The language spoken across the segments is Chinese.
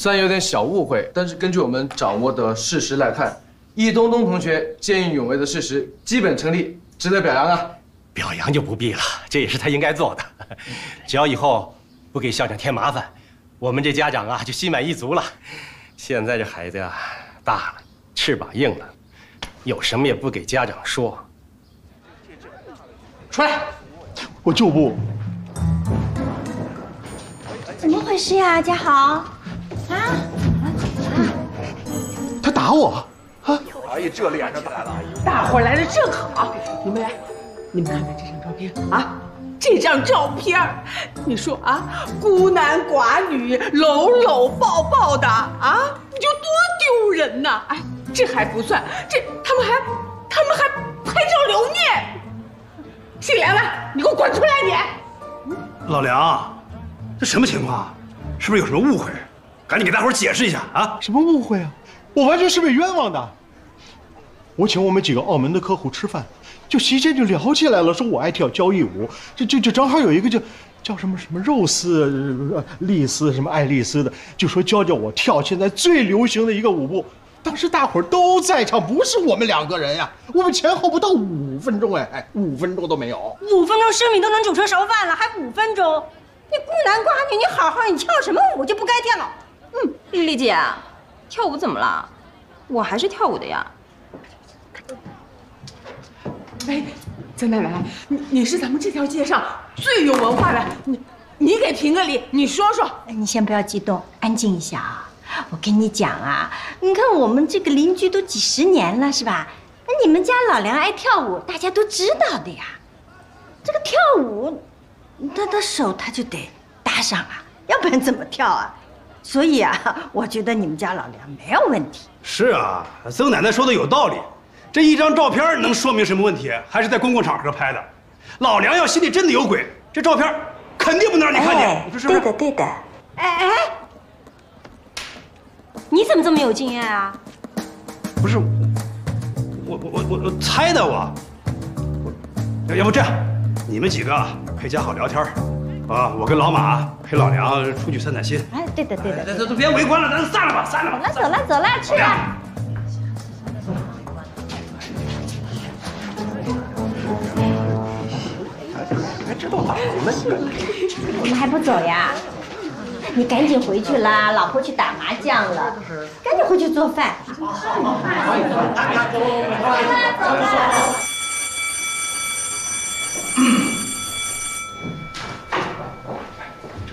虽然有点小误会，但是根据我们掌握的事实来看，易东东同学见义勇为的事实基本成立，值得表扬啊！表扬就不必了，这也是他应该做的。只要以后不给校长添麻烦，我们这家长啊就心满意足了。现在这孩子呀，大了，翅膀硬了，有什么也不给家长说。出来，我就不。 怎么回事呀，家豪？他打我！啊！哎呀，这脸上打了！大伙来的正好，你们来，你们看看这张照片啊！这张照片，你说啊，孤男寡女，搂搂抱抱的啊，你就多丢人呐！哎，这还不算，这他们还拍照留念。姓梁的，你给我滚出来！你，老梁。 这什么情况啊？是不是有什么误会？赶紧给大伙解释一下啊！什么误会啊？我完全是被冤枉的。我请我们几个澳门的客户吃饭，就席间就聊起来了，说我爱跳交谊舞，这正好有一个叫什么肉丝、丽丝什么爱丽丝的，就说教我跳现在最流行的一个舞步。当时大伙都在场，不是我们两个人呀，我们前后不到5分钟哎，5分钟都没有。5分钟生米都能煮成熟饭了，还5分钟？ 你孤男寡女，你好好，你跳什么舞就不该跳。嗯，丽姐，跳舞怎么了？我还是跳舞的呀。哎，江大伟，你是咱们这条街上最有文化的，你给评个理，你说说。哎，你先不要激动，安静一下啊。我跟你讲啊，你看我们这个邻居都几十年了，是吧？那你们家老梁爱跳舞，大家都知道的呀。这个跳舞。 他手他就得搭上啊，要不然怎么跳啊？所以啊，我觉得你们家老梁没有问题。是啊，曾奶奶说的有道理，这一张照片能说明什么问题？还是在公共场合拍的。老梁要心里真的有鬼，这照片肯定不能让你看见，你说是不是？对的，对的。哎，你怎么这么有经验啊？不是，我猜的我要不这样，你们几个。 陪家好聊天啊！我跟老马陪老梁出去散散心。哎，对的，对的。都别围观了，咱散了吧，散了吧。走了，走了，去了。还知道打了？你们还不走呀？你赶紧回去啦，老婆去打麻将了。赶紧回去做饭。好好好，走吧。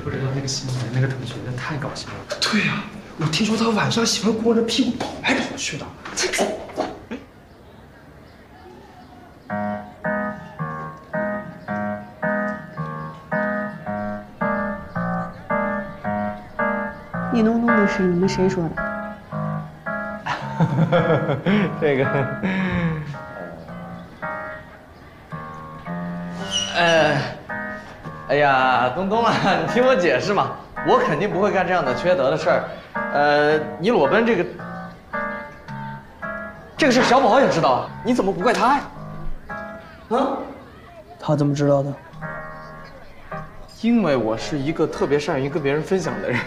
不知道那个新来那个同学太搞笑了。对呀，我听说他晚上喜欢光着屁股跑来跑去的。这个，你弄弄的是你们谁说的？这个，哎呀，东东啊，你听我解释嘛，我肯定不会干这样的缺德的事儿。你裸奔这个事，小宝也知道啊，你怎么不怪他呀？啊？他怎么知道的？因为我是一个特别善于跟别人分享的人，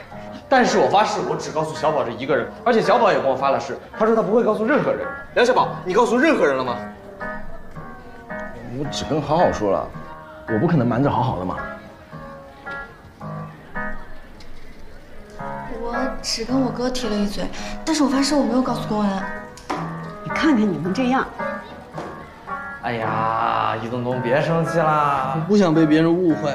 但是我发誓，我只告诉小宝这一个人，而且小宝也跟我发了誓，他说他不会告诉任何人。梁小宝，你告诉任何人了吗？我只跟好好说了。 我不可能瞒着好好的嘛！我只跟我哥提了一嘴，但是我发誓我没有告诉公安。你看看你们这样！哎呀，易东东别生气啦！我不想被别人误会。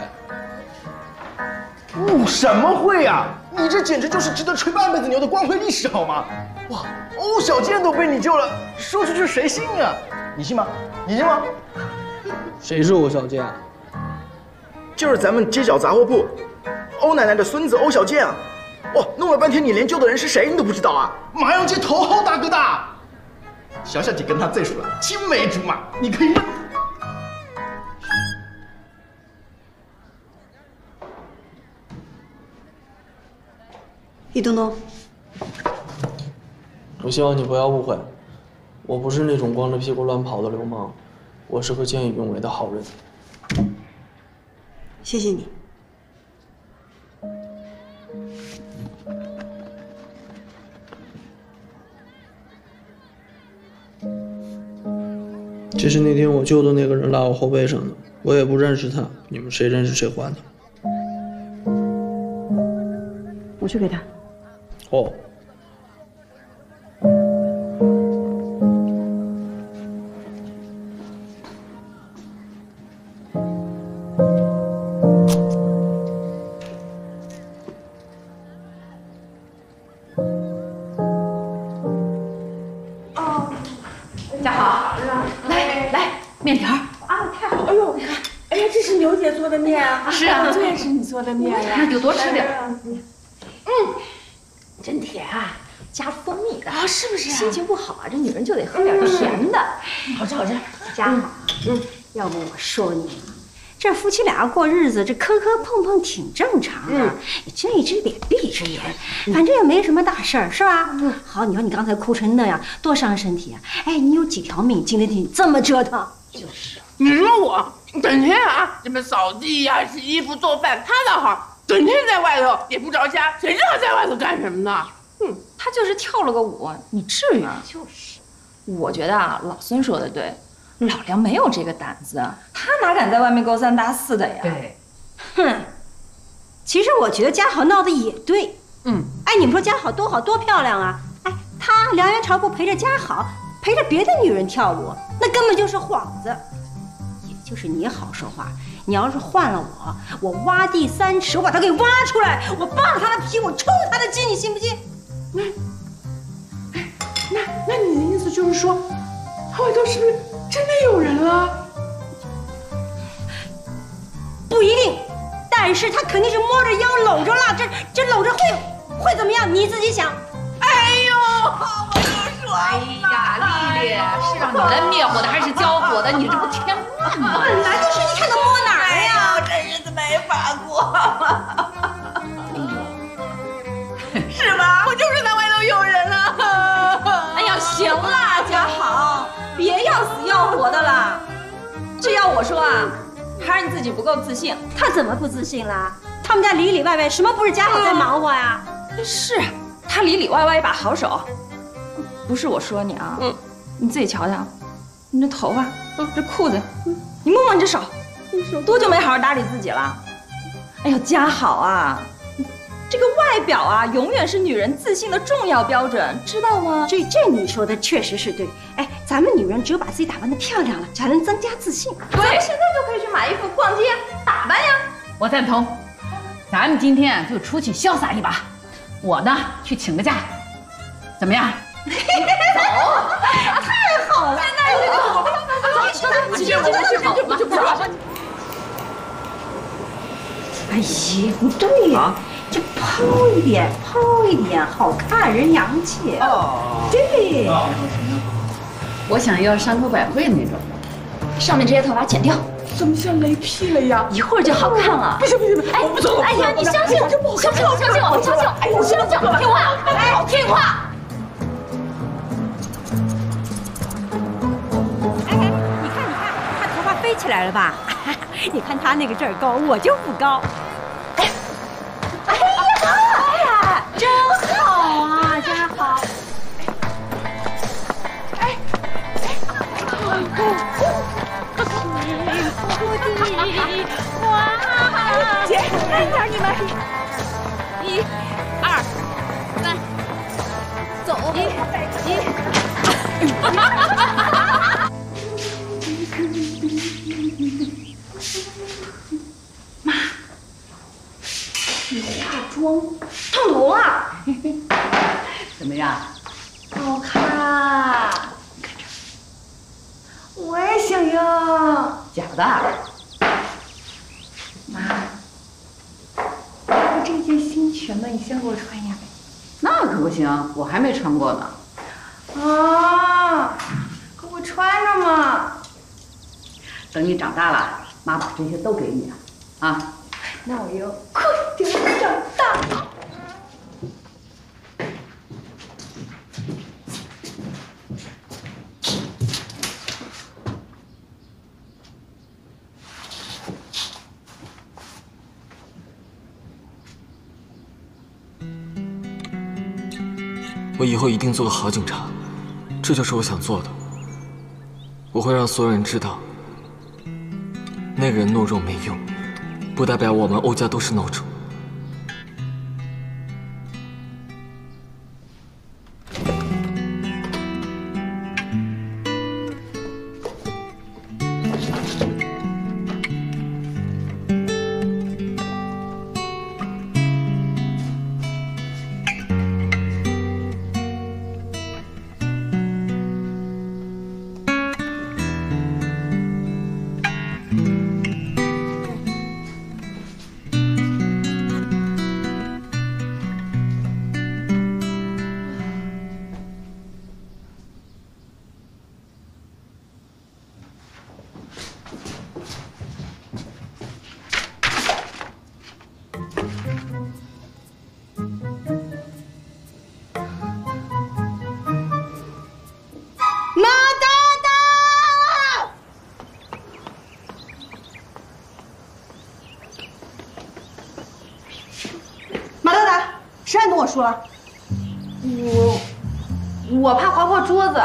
误什么会呀？你这简直就是值得吹半辈子牛的光辉历史好吗？哇，欧小健都被你救了，说出去谁信啊？你信吗？你信吗？谁是欧小健？ 就是咱们街角杂货铺，欧奶奶的孙子欧小健啊！哇，弄了半天你连救的人是谁你都不知道啊！麻阳街头号大哥大，小小姐跟他最熟了，青梅竹马，你可以。易东东，我希望你不要误会，我不是那种光着屁股乱跑的流氓，我是个见义勇为的好人。 谢谢你，这是那天我救的那个人拉我后背上的，我也不认识他，你们谁认识谁还他。我去给他。哦。做的面呀，有多吃点。嗯，真甜啊，加蜂蜜的啊，是不是？心情不好啊，这女人就得喝点甜的。好吃好吃，加好。嗯，要不我说你，这夫妻俩过日子，这磕磕碰碰挺正常的，睁一只眼闭一只眼，反正也没什么大事儿，是吧？嗯。好，你说你刚才哭成那样，多伤身体啊！哎，你有几条命？今天你这么折腾，就是。你说我。 整天啊，什么扫地呀、洗衣服、做饭，他倒好，整天在外头也不着家，谁知道在外头干什么呢？嗯，他就是跳了个舞，你至于吗？就是，我觉得啊，老孙说的对，老梁没有这个胆子，他哪敢在外面勾三搭四的呀？对，哼，其实我觉得家豪闹的也对，嗯，哎，你们说家豪多好多漂亮啊，哎，他梁元朝不陪着家豪，陪着别的女人跳舞，那根本就是幌子。 就是你好说话，你要是换了我，我挖地三尺，我把他给挖出来，我扒了他的皮，我抽他的筋，你信不信？那你的意思就是说，外头是不是真的有人了？不一定，但是他肯定是摸着腰搂着了，这搂着会怎么样？你自己想。哎呦，我就说，哎呀，丽丽，是让你来灭火的还是教火的？你这不天。 本来就是，你看他摸哪儿呀？这日子没法过，是吧？我就说在外头有人了。哎呀，行啦，家豪，别要死要活的了。这要我说啊，还是你自己不够自信。他怎么不自信啦？他们家里里外外什么不是家豪在忙活呀？是，他里里外外一把好手。不是我说你啊，你自己瞧瞧，你这头发。 这裤子，你摸摸你这手，多久没好好打理自己了？哎呦，家好啊，这个外表啊，永远是女人自信的重要标准，知道吗？这你说的确实是对。哎，咱们女人只有把自己打扮得漂亮了，才能增加自信。对，咱们现在就可以去买衣服、逛街、打扮呀。我赞同，咱们今天就出去潇洒一把。我呢，去请个假，怎么样？走，太好了！现在就走吧。 哎呀，不对呀，这抛一点，抛一点，好看人洋气。哦，对。我想要山口百惠那种，上面这些头发剪掉，怎么像雷劈了呀？一会儿就好看了。不行不行不行，哎，不走！哎呀，你相信我，相信我，相信我，相信我！哎呀，相信我，听话，哎，听话。 飞起来了吧？你看他那个阵儿高，我就不高。哎呀，真好啊，家豪！哎哎，姐，慢点你们，1、2、3，走！妈，你化妆烫头了，怎么样？好看。你看这，我也想要。假的。妈，要不这件新裙子你先给我穿一下呗？那可不行，我还没穿过呢。啊，给我穿着嘛。 等你长大了，妈把这些都给你啊！啊，那我要快点长大。我以后一定做个好警察，这就是我想做的。我会让所有人知道，那个人懦弱没用，不代表我们欧家都是孬种。 说，我怕划破桌子。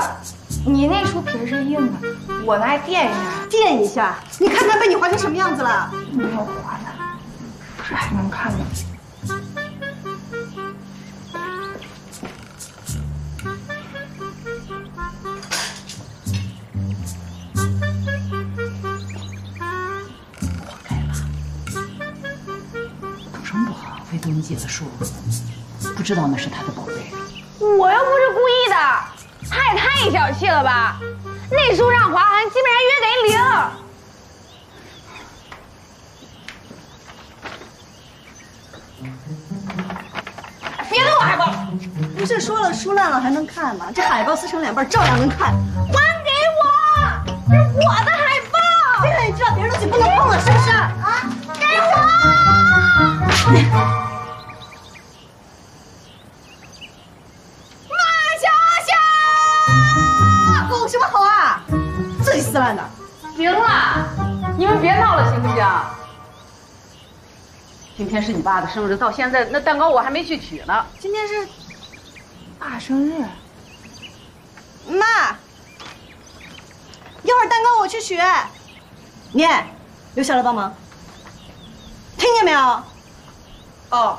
你那书皮是硬的，我拿来垫一下。垫一下？你看它被你划成什么样子了？没有划的，不是还能看吗？活该吧？土生不好，非读你姐的书。 不知道那是他的宝贝，我又不是故意的，他也太小气了吧！那书上划痕，基本上约等于零。 别动我海报！不是说了书烂了还能看吗？这海报撕成两半，照样能看。还给我！这是我的海报！谁让你知道别人东西不能碰了，是不是？啊！给我！ 撕烂的，行了，你们别闹了，行不行？今天是你爸的生日，到现在那蛋糕我还没去取呢。今天是爸生日，妈，一会儿蛋糕我去取。念，留下来帮忙，听见没有？哦。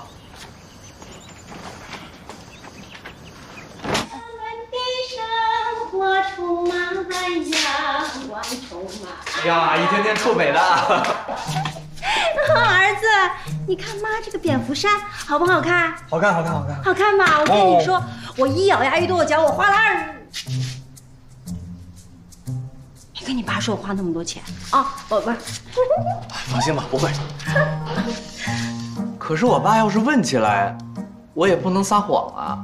我充满呀，我充满。哎呀，一天天臭美了。儿子，你看妈这个蝙蝠衫好不好看？好看，好看，好看。好看吧？我跟你说，我一咬牙一跺脚，我花了20。你跟你爸说我花那么多钱啊？宝贝。放心吧，不会。可是我爸要是问起来，我也不能撒谎啊。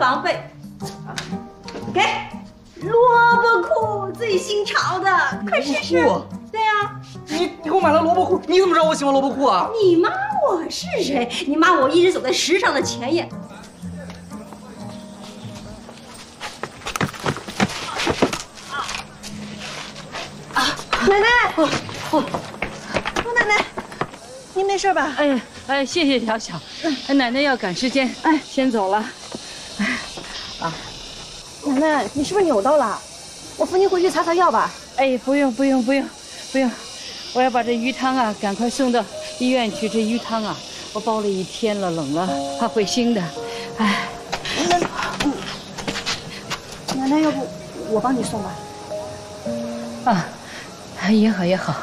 房费，给萝卜裤，自己新潮的，快试试。对呀，你给我买了萝卜裤，你怎么知道我喜欢萝卜裤啊？你妈我是谁？你妈我一直走在时尚的前沿。奶奶，奶奶，您没事吧？哎哎，谢谢小小，奶奶要赶时间，哎，先走了。 啊，奶奶，你是不是扭到了？我扶您回去擦擦药吧。哎，不用不用不用，不用，我要把这鱼汤啊，赶快送到医院去。这鱼汤啊，我煲了一天了，冷了，怕会腥的。哎，奶奶，要不我帮你送吧？啊，也好也好，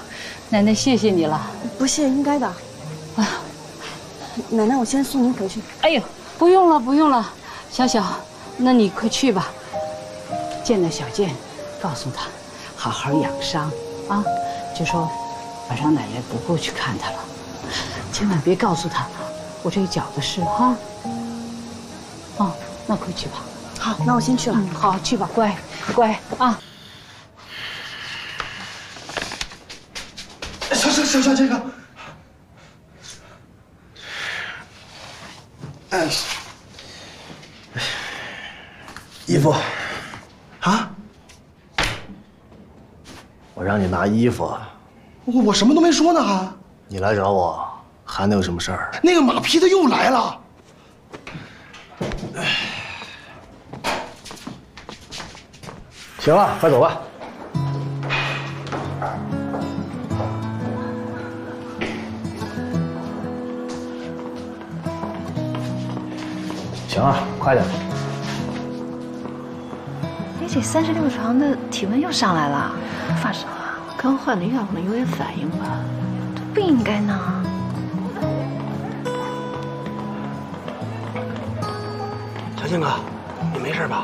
奶奶谢谢你了。不谢，应该的。啊，奶奶，我先送您回去。哎呦，不用了不用了。 小小，那你快去吧。见到小健，告诉他好好养伤啊，就说晚上奶奶不过去看他了，千万别告诉他我这脚的事哈。哦，那快去吧。好，那我先去了。好，去吧，乖，乖啊。小这个，哎。 衣服，啊！我让你拿衣服，我什么都没说呢，还你来找我，韩的有什么事儿？那个马皮他又来了。哎，行了，快走吧。 行啊，快点！李姐36床的体温又上来了，发烧啊？刚换的药，可能有点反应吧。这不应该呢。小静哥，你没事吧？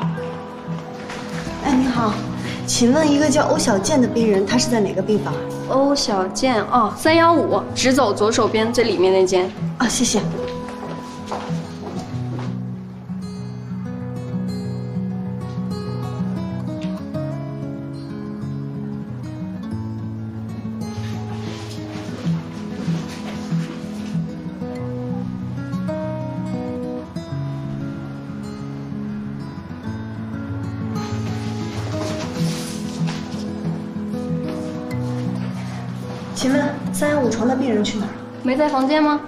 哎，你好，请问一个叫欧小健的病人，他是在哪个病房？欧小健，哦，315，直走左手边最里面那间。啊，谢谢。 请问315床的病人去哪儿了？没在房间吗？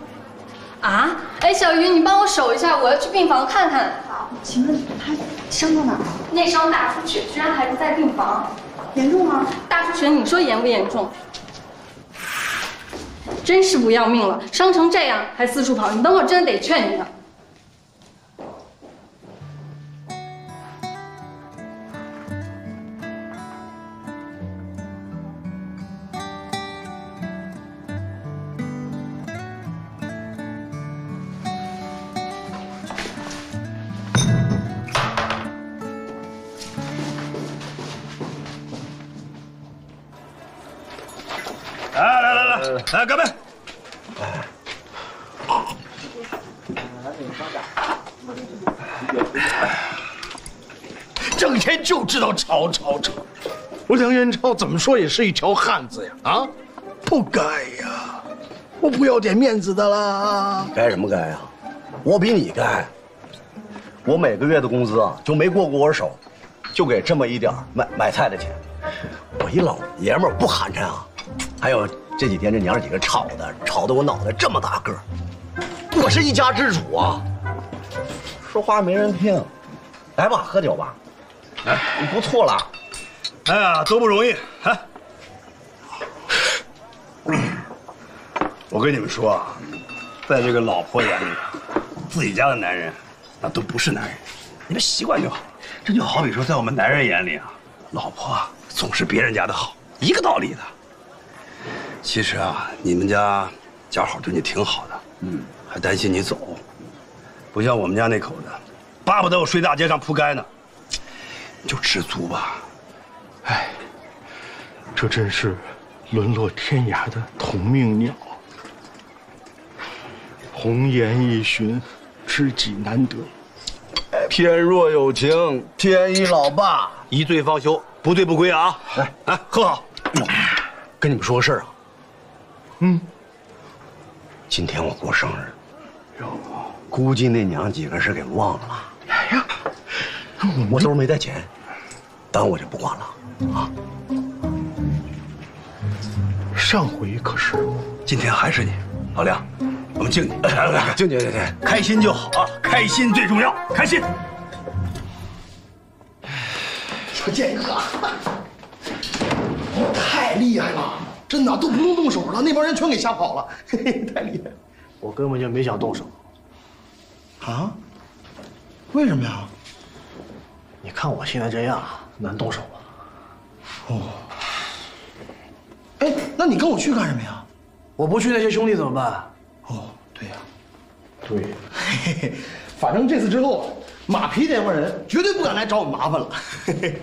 啊！哎，小鱼，你帮我守一下，我要去病房看看。好。请问他伤到哪儿了？内伤大出血，居然还不在病房。严重吗？大出血，你说严不严重？真是不要命了，伤成这样还四处跑，你等会儿真的得劝你的。 来，干杯！整天就知道吵吵吵！我梁元超怎么说也是一条汉子呀！啊，不该呀！我不要点面子的啦！该什么该呀？我比你该。我每个月的工资啊，就没过我手，就给这么一点买菜的钱。我一老爷们儿不寒碜啊！还有。 这几天这娘儿几个吵得我脑袋这么大个儿，我是一家之主啊，说话没人听，来吧，喝酒吧，哎，你不错了，哎呀，都不容易，哎，我跟你们说啊，在这个老婆眼里，自己家的男人那都不是男人，你们习惯就好。这就好比说，在我们男人眼里啊，老婆啊总是别人家的好，一个道理的。 其实啊，你们家家好对你挺好的，嗯，还担心你走，不像我们家那口子，巴不得我睡大街上铺街呢。就知足吧。哎，这真是沦落天涯的同命鸟。红颜一寻，知己难得。天若有情天亦老吧，一醉方休，不醉不归啊！来来，喝好。跟你们说个事儿啊。 嗯，今天我过生日，估计那娘几个是给忘了吧？哎呀，我兜没带钱，但我就不管了啊。上回可是，今天还是你，老梁，我们敬你，敬你，敬你，开心就好啊，开心最重要，开心。小建哥，你太厉害了。 真的都不用动手了，那帮人全给吓跑了，嘿嘿，太厉害了！我根本就没想动手。啊？为什么呀？你看我现在这样，难动手吗？哦。哎，那你跟我去干什么呀？我不去，那些兄弟怎么办？哦，对呀，对。嘿嘿，反正这次之后，马皮这帮人绝对不敢来找我麻烦了。嘿嘿。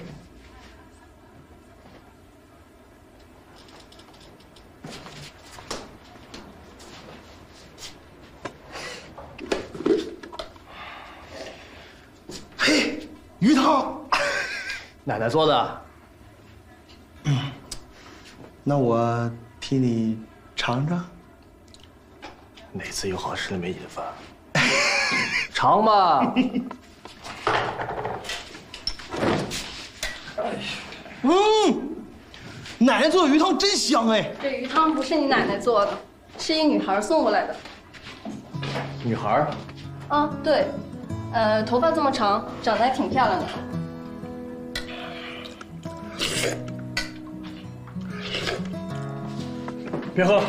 鱼汤，奶奶做的。那我替你尝尝。哪次有好吃的没你的份？尝吧。嗯，奶奶做的鱼汤真香哎。这鱼汤不是你奶奶做的，是一女孩送过来的。女孩？啊，对，头发这么长，长得还挺漂亮的。别喝了，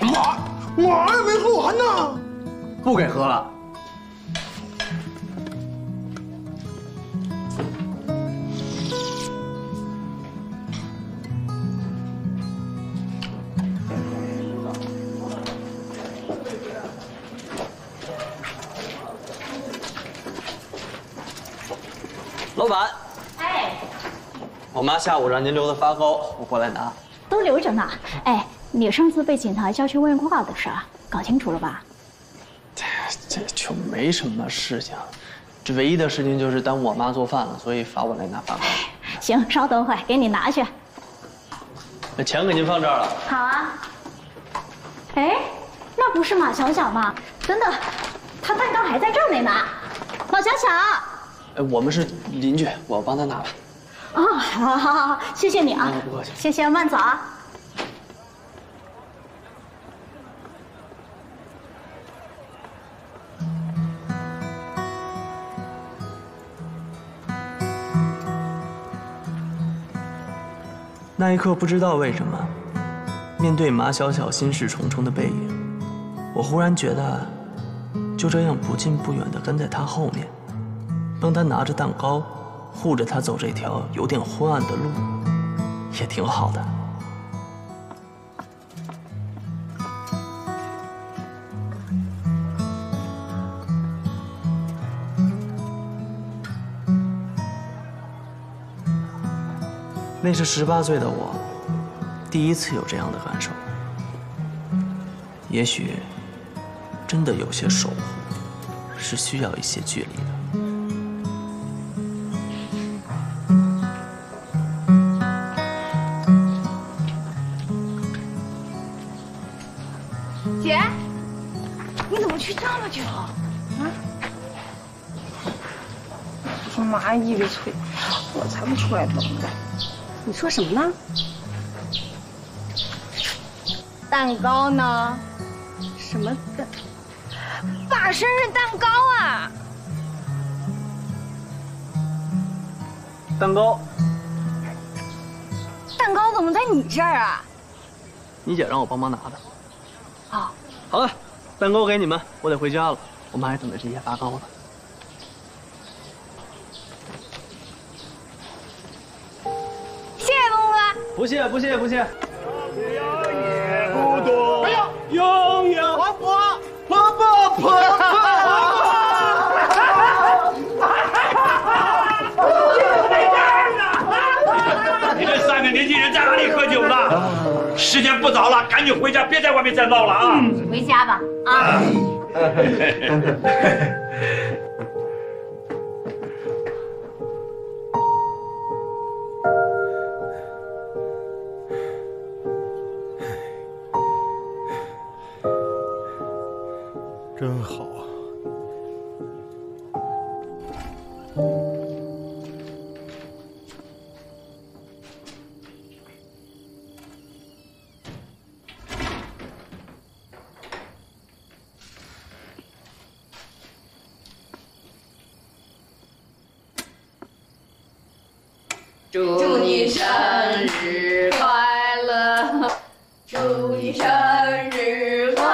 妈呀，没喝完呢，不给喝了。 老板，哎，我妈下午让您留的发糕，我过来拿。都留着呢。哎，你上次被警察叫去问话的事儿，搞清楚了吧？这就没什么事情，这唯一的事情就是耽误我妈做饭了，所以罚我来拿发糕。行，稍等会儿给你拿去。那钱给您放这儿了。好啊。哎，那不是马小小吗？等等，他蛋糕还在这儿没拿。马小小。 我们是邻居，我帮他拿吧。啊、哦，好，好，好，谢谢你啊，不客气，谢谢，慢走啊。那一刻，不知道为什么，面对马小小心事重重的背影，我忽然觉得，就这样不近不远地跟在他后面。 帮他拿着蛋糕，护着他走这条有点昏暗的路，也挺好的。那是18岁的我，第一次有这样的感受。也许，真的有些守护，是需要一些距离的。 妈一直催，我才不出来等着。你说什么呢？蛋糕呢？什么蛋？爸生日蛋糕啊！蛋糕？蛋糕怎么在你这儿啊？你姐让我帮忙拿的。哦，好了，蛋糕给你们，我得回家了。我们还等着这些发糕呢。 不谢不谢不谢，也不多，永远活泼，活泼活泼。你这三个年轻人在哪里喝酒呢？时间不早了，赶紧回家，别在外面再闹了啊！回家吧啊！真好啊！祝你生日快乐！祝你生日快乐！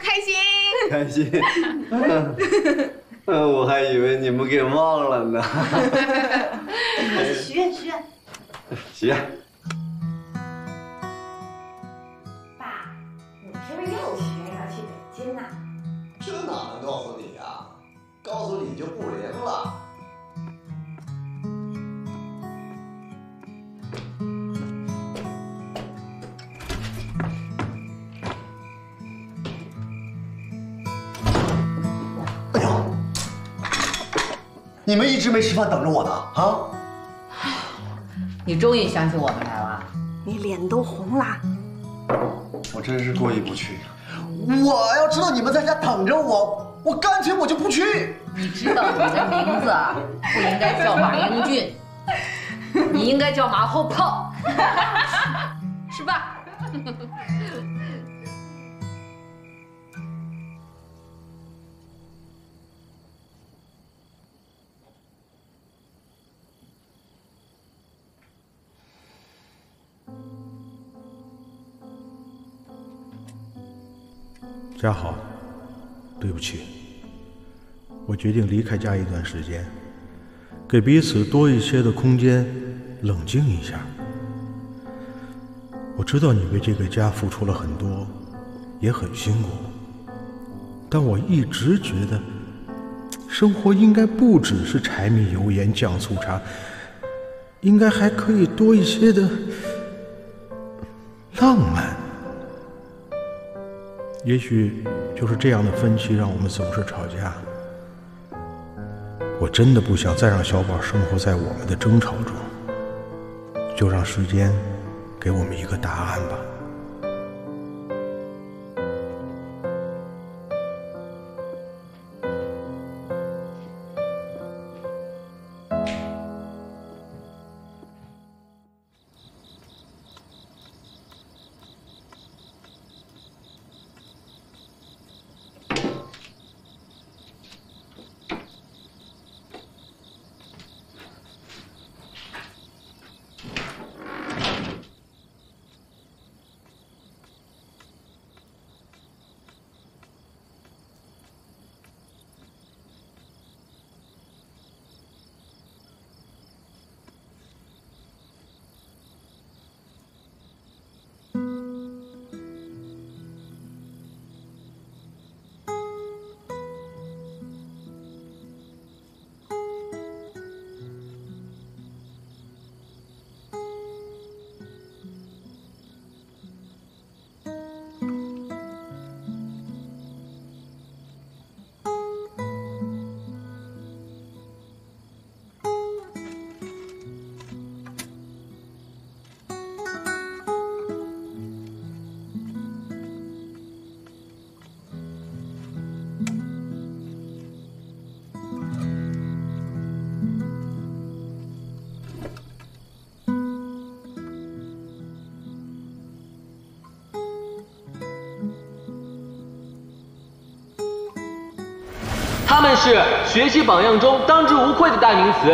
开心，我还以为你们给忘了呢。许愿，许愿，许愿。爸，你是不是又许愿要去北京了？这哪能告诉你啊？告诉你就不灵了。 你们一直没吃饭，等着我呢啊！你终于想起我们来了，你脸都红了。我真是过意不去，我要知道你们在家等着我，我干脆我就不去。你知道你的名字啊，不应该叫马英俊，你应该叫马后炮，是吧？家豪，对不起，我决定离开家一段时间，给彼此多一些的空间，冷静一下。我知道你为这个家付出了很多，也很辛苦，但我一直觉得，生活应该不只是柴米油盐酱醋茶，应该还可以多一些的浪漫。 也许就是这样的分歧，让我们总是吵架。我真的不想再让小宝生活在我们的争吵中，就让时间给我们一个答案吧。他们是学习榜样中当之无愧的代名词，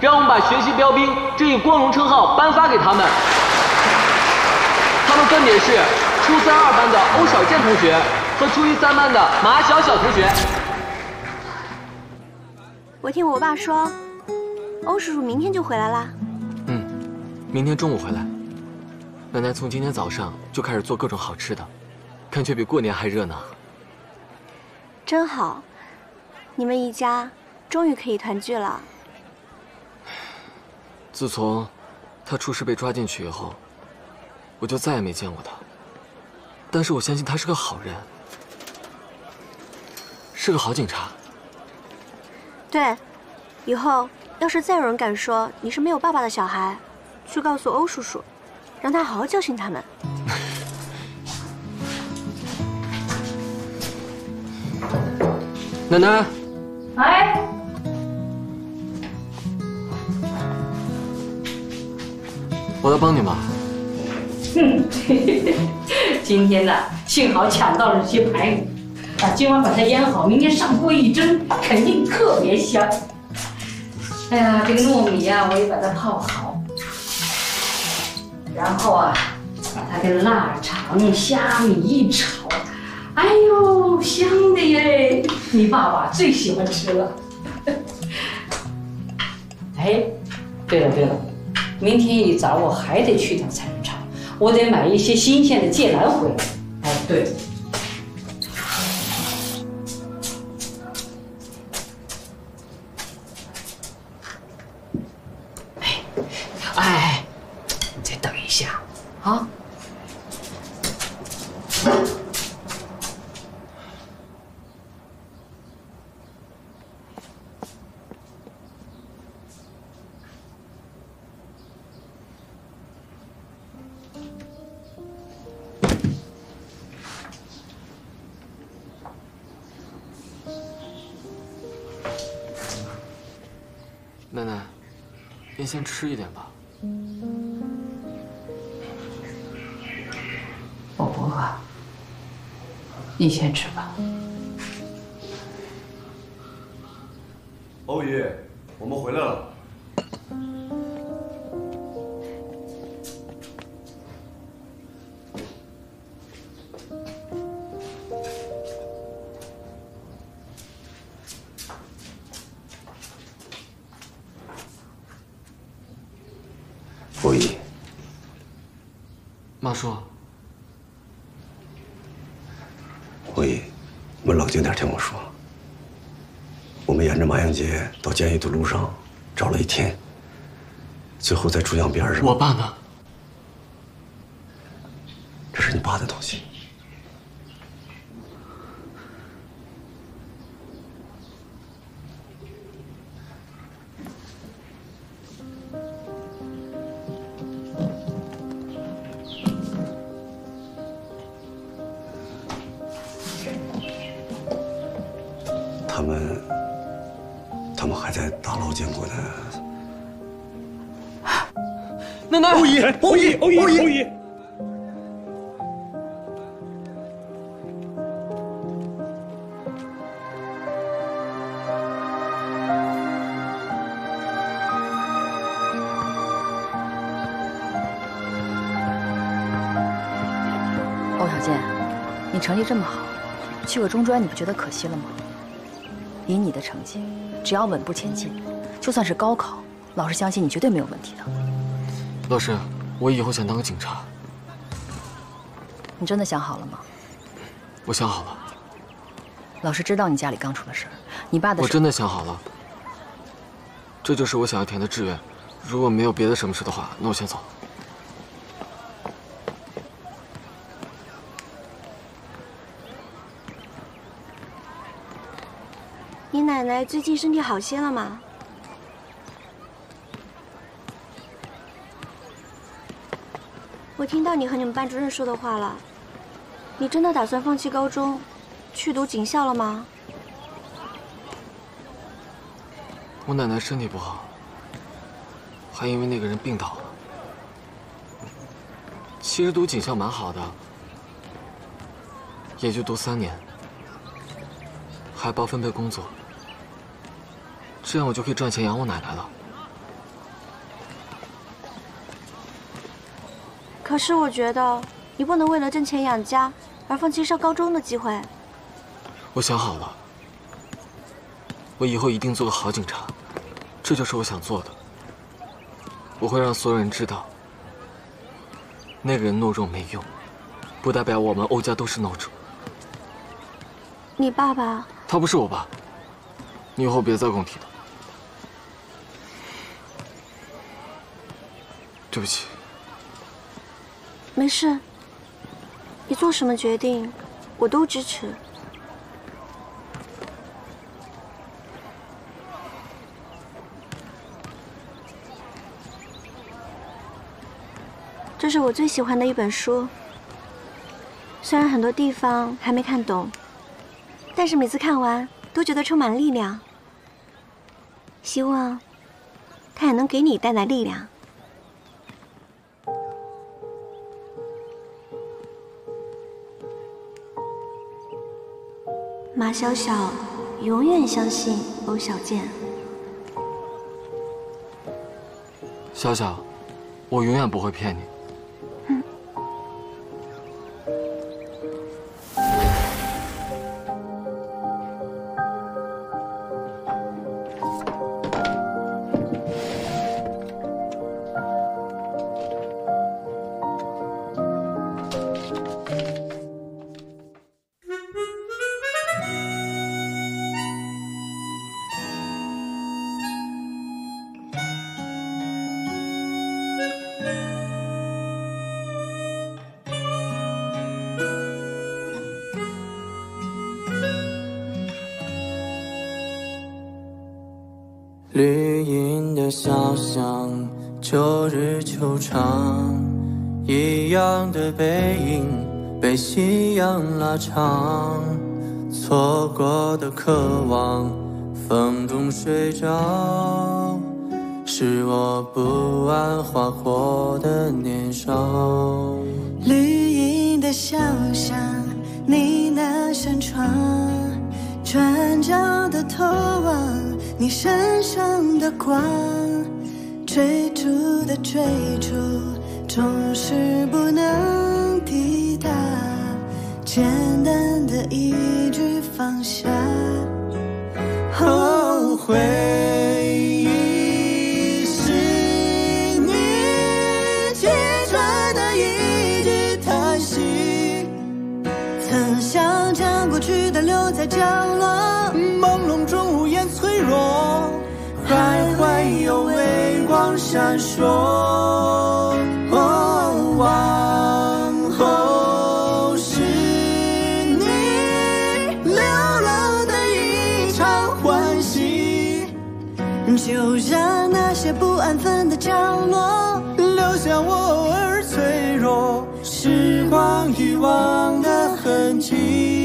让我们把学习标兵这一光荣称号颁发给他们。他们分别是初三二班的欧小健同学和初一三班的马小小同学。我听我爸说，欧叔叔明天就回来啦。嗯，明天中午回来。奶奶从今天早上就开始做各种好吃的，感觉比过年还热闹。真好。 你们一家终于可以团聚了。自从他出事被抓进去以后，我就再也没见过他。但是我相信他是个好人，是个好警察。对，以后要是再有人敢说你是没有爸爸的小孩，去告诉欧叔叔，让他好好教训他们。奶奶。 哎，我来帮你忙。今天呢，幸好抢到了这些排骨，今晚把它腌好，明天上锅一蒸，肯定特别香。哎呀，这个糯米呀，我也把它泡好，然后啊，把它跟腊肠、虾米一炒。 哎呦，香的耶！你爸爸最喜欢吃了。哎，对了对了，明天一早我还得去趟菜市场，我得买一些新鲜的芥兰回来。哎，对。哎，哎，你再等一下啊。便先吃一点吧。我不饿，你先吃吧。欧姨，我们回来了。 侯姨，马叔，侯姨，你们冷静点，听我说。我们沿着麻阳街到监狱的路上找了一天，最后在猪巷边上。我爸呢？这是你爸的东西。他们还在大牢见过的奶奶。欧姨，欧小建，你成绩这么好，去个中专你不觉得可惜了吗？ 以你的成绩，只要稳步前进，就算是高考，老师相信你绝对没有问题的。老师，我以后想当个警察。你真的想好了吗？我想好了。老师知道你家里刚出了事儿，你爸的事……我真的想好了。这就是我想要填的志愿。如果没有别的什么事的话，那我先走。你奶奶最近身体好些了吗？我听到你和你们班主任说的话了，你真的打算放弃高中，去读警校了吗？我奶奶身体不好，还因为那个人病倒了。其实读警校蛮好的，也就读3年，还包分配工作。 这样我就可以赚钱养我奶奶了。可是我觉得你不能为了挣钱养家而放弃上高中的机会。我想好了，我以后一定做个好警察，这就是我想做的。我会让所有人知道，那个人懦弱没用，不代表我们欧家都是懦弱。你爸爸？他不是我爸，你以后别再跟我提了。 对不起。没事，你做什么决定，我都支持。这是我最喜欢的一本书，虽然很多地方还没看懂，但是每次看完都觉得充满力量。希望它也能给你带来力量。 马小小永远相信欧小建。小小，我永远不会骗你。嗯。绿荫的小巷，旧日球场，一样的背影被夕阳拉长。错过的渴望，风中睡着，是我不安花火的年少。绿荫的小巷，你那扇窗，转角的头望，你身上的光，追逐的追逐，总是不能抵达。简单的一句放下，后悔。 角落，朦胧中无言脆弱，徘徊有微光闪烁。哦，往后是你流露的一场欢喜，就让那些不安分的角落，留下我偶尔脆弱，时光遗忘的痕迹。